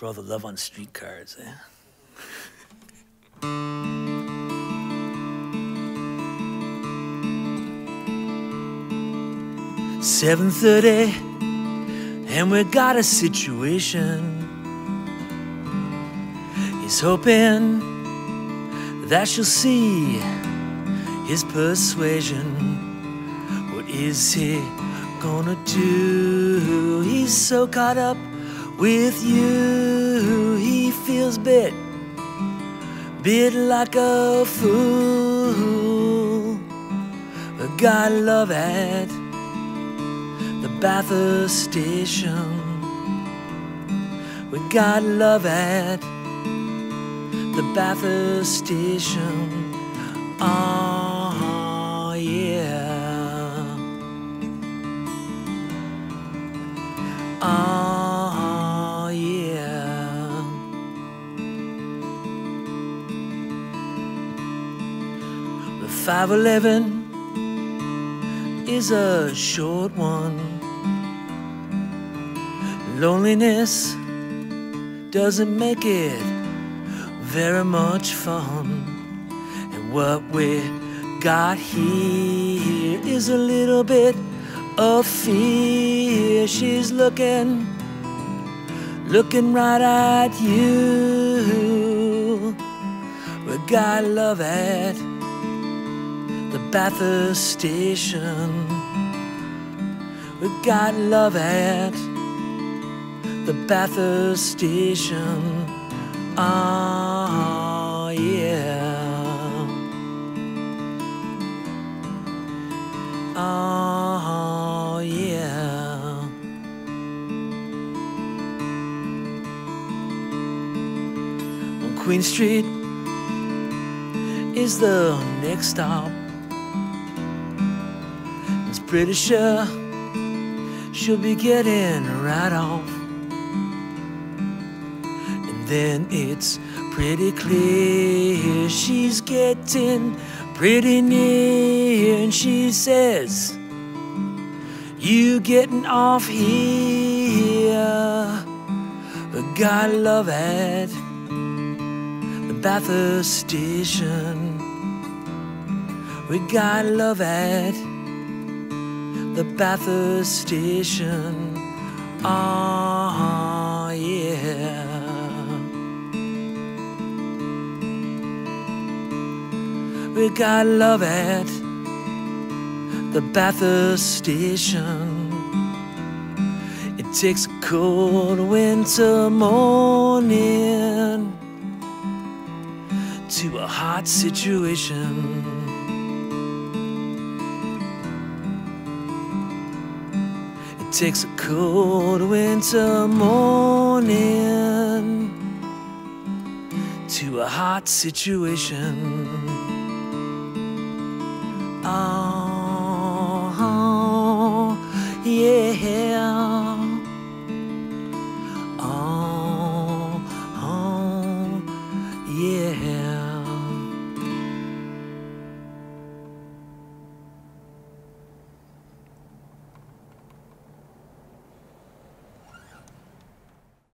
for all the love on streetcars, eh? It's 7:30 and we got a situation. He's hoping that she'll see his persuasion. What is he gonna do? He's so caught up with you. He feels bit like a fool. A guy love at Bathurst Station. We got love at the Bathurst Station. Oh yeah. Oh yeah. The 5:11 is a short one. Loneliness doesn't make it very much fun. And what we got here is a little bit of fear. She's looking right at you. We got love at the Bathurst Station. We got love at the Bathurst Station. Oh yeah. Oh yeah. On Queen Street is the next stop. It's pretty sure she'll be getting right off. Then it's pretty clear she's getting pretty near. And she says, "You getting off here? We got love at the Bathurst Station. We got love at the Bathurst Station." Oh yeah. We got love at the Bathurst Station. It takes a cold winter morning to a hot situation. It takes a cold winter morning to a hot situation.